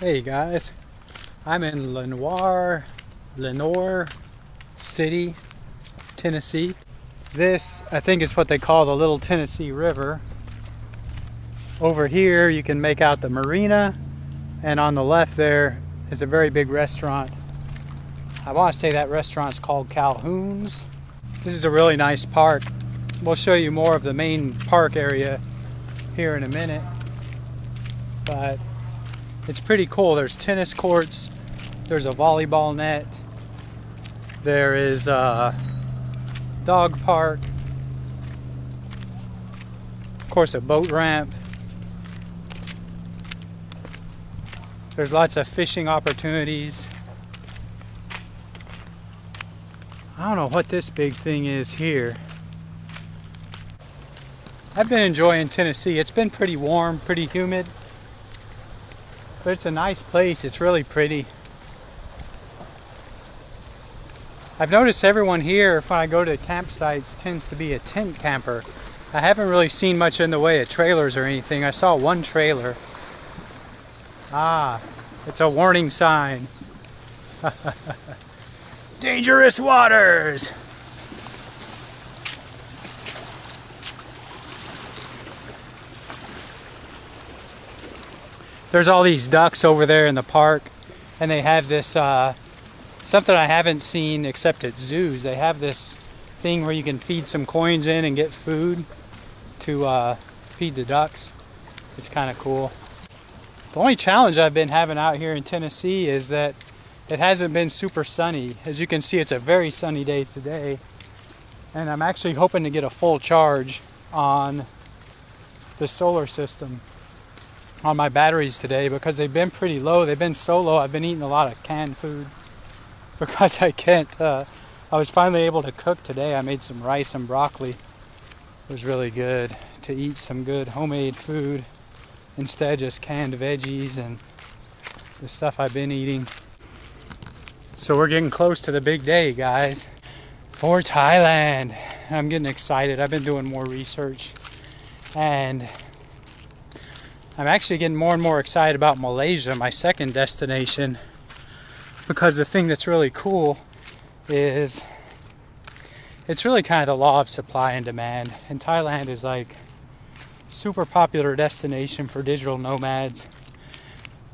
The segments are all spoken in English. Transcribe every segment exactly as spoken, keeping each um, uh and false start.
Hey guys, I'm in Lenoir, Lenoir City, Tennessee. This, I think, is what they call the Little Tennessee River. Over here you can make out the marina, and on the left there is a very big restaurant. I want to say that restaurant's called Calhoun's. This is a really nice park. We'll show you more of the main park area here in a minute, but it's pretty cool. There's tennis courts, there's a volleyball net, there is a dog park, of course a boat ramp. There's lots of fishing opportunities. I don't know what this big thing is here. I've been enjoying Tennessee. It's been pretty warm, pretty humid. But it's a nice place, it's really pretty. I've noticed everyone here, when I go to campsites, tends to be a tent camper. I haven't really seen much in the way of trailers or anything. I saw one trailer. Ah, it's a warning sign. Dangerous waters! There's all these ducks over there in the park, and they have this, uh, something I haven't seen except at zoos. They have this thing where you can feed some coins in and get food to uh, feed the ducks. It's kind of cool. The only challenge I've been having out here in Tennessee is that it hasn't been super sunny. As you can see, it's a very sunny day today, and I'm actually hoping to get a full charge on the solar system. On my batteries today, because they've been pretty low. They've been so low, I've been eating a lot of canned food because I can't, uh, I was finally able to cook today. I made some rice and broccoli. It was really good to eat some good homemade food instead of just canned veggies and the stuff I've been eating. So we're getting close to the big day, guys, for Thailand. I'm getting excited. I've been doing more research, and I'm actually getting more and more excited about Malaysia, my second destination, because the thing that's really cool is it's really kind of the law of supply and demand. And Thailand is like super popular destination for digital nomads.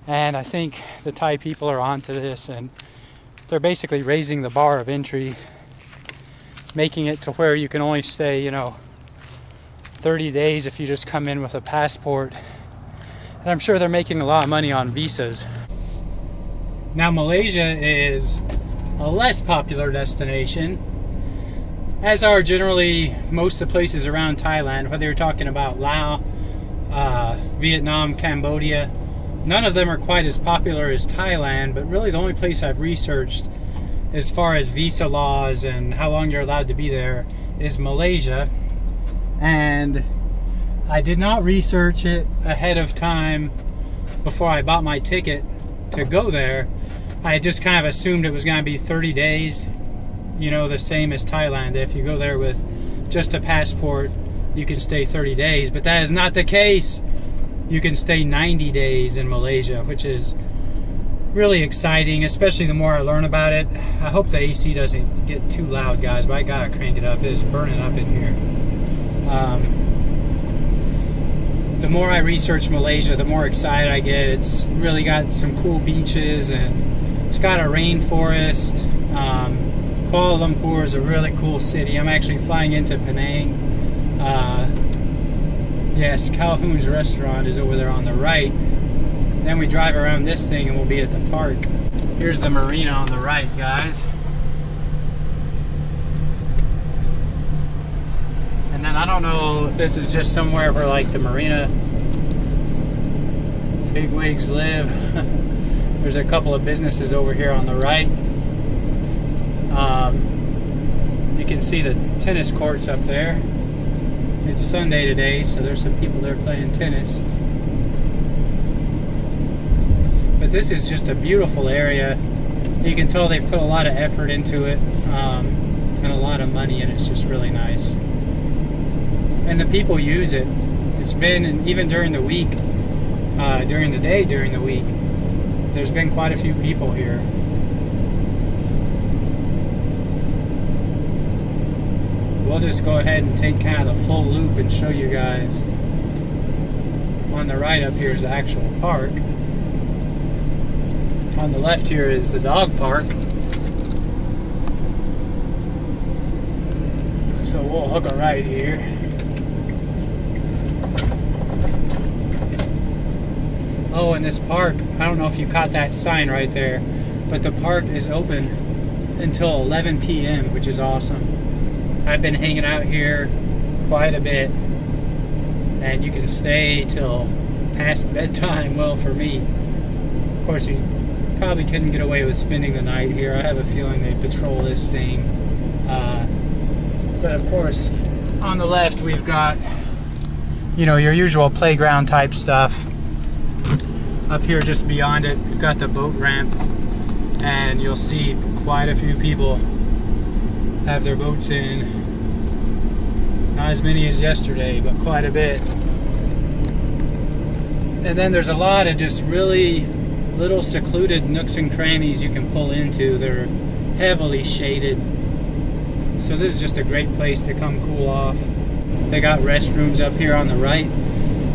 And I think the Thai people are onto this, and they're basically raising the bar of entry, making it to where you can only stay, you know, thirty days if you just come in with a passport. And I'm sure they're making a lot of money on visas. Now Malaysia is a less popular destination, as are generally most of the places around Thailand, whether you're talking about Laos, uh, Vietnam, Cambodia. None of them are quite as popular as Thailand, but really the only place I've researched as far as visa laws and how long you're allowed to be there is Malaysia. And I did not research it ahead of time before I bought my ticket to go there. I just kind of assumed it was going to be thirty days, you know, the same as Thailand. If you go there with just a passport, you can stay thirty days, but that is not the case. You can stay ninety days in Malaysia, which is really exciting, especially the more I learn about it. I hope the A C doesn't get too loud, guys, but I gotta crank it up. It is burning up in here. Um, The more I research Malaysia, the more excited I get. It's really got some cool beaches, and it's got a rainforest. Um, Kuala Lumpur is a really cool city. I'm actually flying into Penang. Uh, yes, Calhoun's restaurant is over there on the right. Then we drive around this thing and we'll be at the park. Here's the marina on the right, guys. And then I don't know if this is just somewhere where like the marina bigwigs live. There's a couple of businesses over here on the right. Um, you can see the tennis courts up there. It's Sunday today, so there's some people there playing tennis. But this is just a beautiful area. You can tell they've put a lot of effort into it, um, and a lot of money, and it's just really nice. And the people use it. It's been, and even during the week, uh, during the day, during the week, there's been quite a few people here. We'll just go ahead and take kind of the full loop and show you guys. On the right up here is the actual park. On the left here is the dog park. So we'll hook a right here. Oh, and this park, I don't know if you caught that sign right there, but the park is open until eleven P M, which is awesome. I've been hanging out here quite a bit, and you can stay till past bedtime, well, for me. Of course, you probably couldn't get away with spending the night here. I have a feeling they patrol this thing. Uh, But of course, on the left we've got, you know, your usual playground type stuff. Up here just beyond it, we've got the boat ramp, and you'll see quite a few people have their boats in. Not as many as yesterday, but quite a bit. And then there's a lot of just really little secluded nooks and crannies you can pull into. They're heavily shaded. So this is just a great place to come cool off. They got restrooms up here on the right,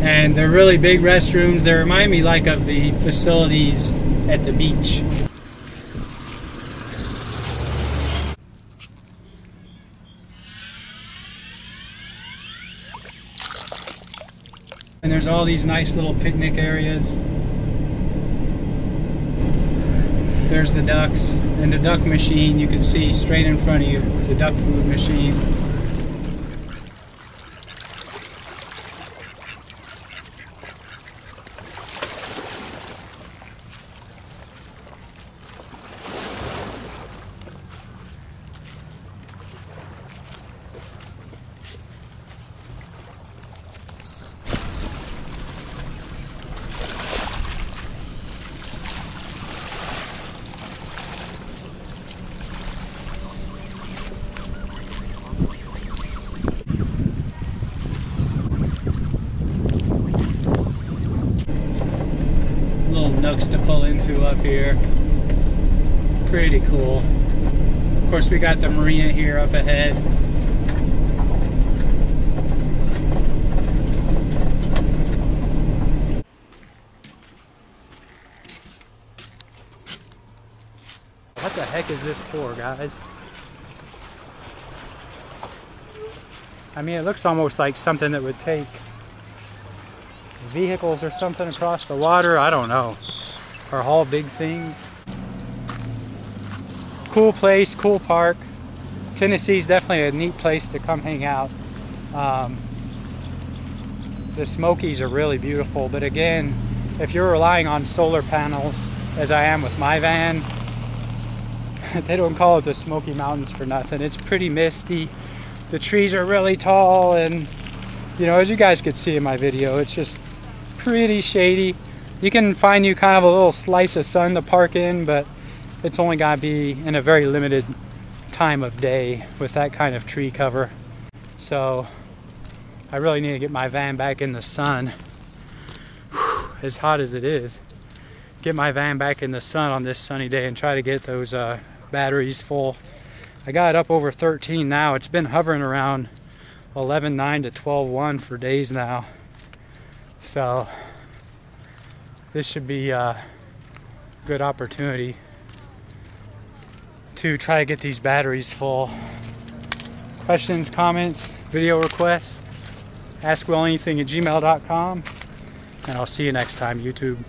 and they're really big restrooms. They remind me like of the facilities at the beach. And there's all these nice little picnic areas. There's the ducks, and the duck machine, you can see straight in front of you, the duck food machine. Nooks to pull into up here. Pretty cool. Of course, we got the marina here up ahead. What the heck is this for, guys? I mean, it looks almost like something that would take vehicles or something across the water. I don't know. Or haul big things. Cool place, cool park. Tennessee's definitely a neat place to come hang out. Um, the Smokies are really beautiful, but again, if you're relying on solar panels, as I am with my van, they don't call it the Smoky Mountains for nothing. It's pretty misty. The trees are really tall, and you know, as you guys could see in my video, it's just pretty shady. You can find you kind of a little slice of sun to park in, but it's only got to be in a very limited time of day with that kind of tree cover. So I really need to get my van back in the sun. Whew, as hot as it is, get my van back in the sun on this sunny day and try to get those uh, batteries full. I got it up over thirteen now. It's been hovering around eleven point nine to twelve point one for days now. So this should be a good opportunity to try to get these batteries full. Questions, comments, video requests, ask will anything at gmail dot com, and I'll see you next time, YouTube.